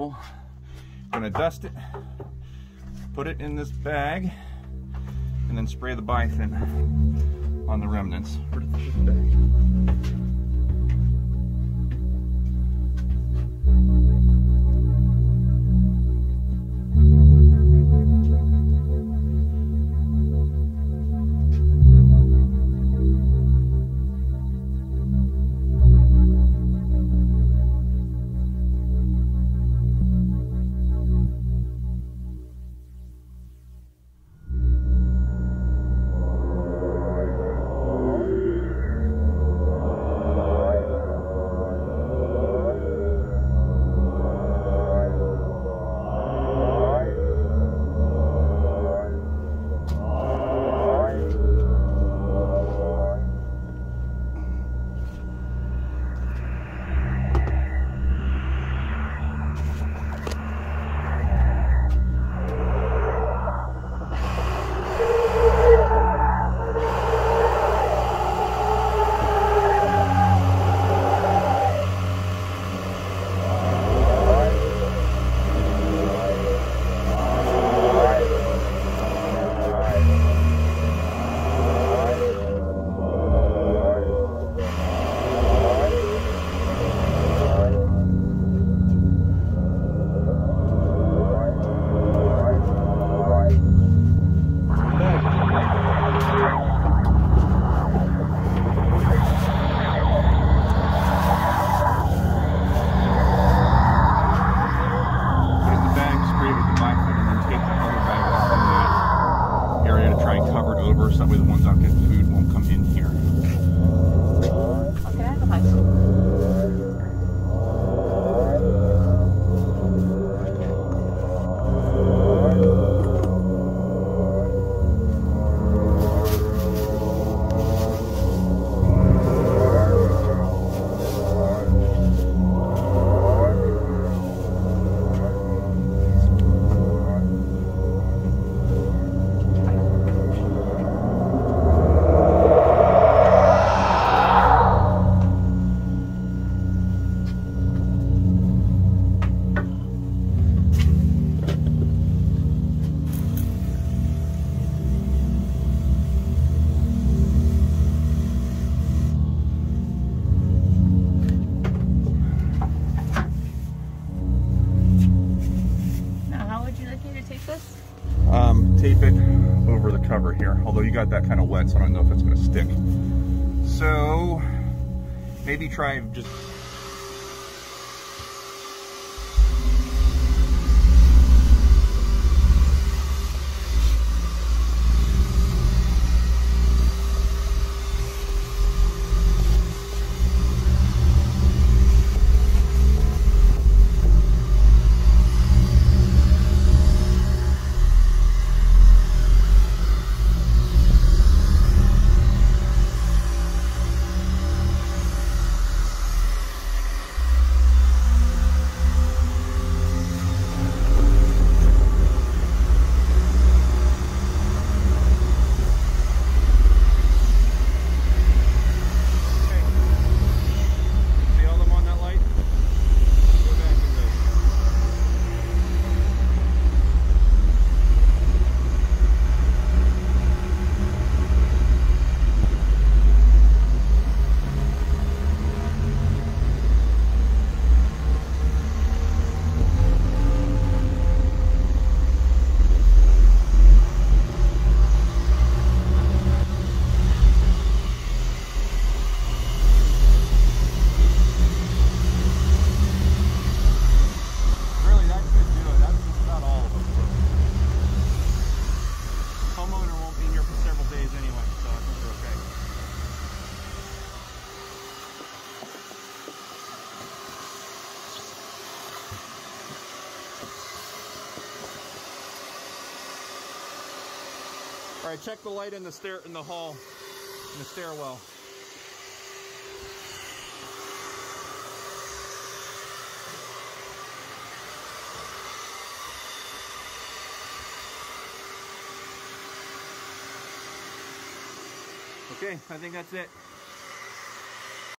equal. I'm gonna dust it, put it in this bag, and then spray the Bifen on the remnants. That way the ones out getting food won't come in here. Okay, nice. Tape it over the cover here, although you got that kind of wet, so I don't know if it's going to stick. So maybe try just... All right, check the light in the hall, in the stairwell. Okay, I think that's it.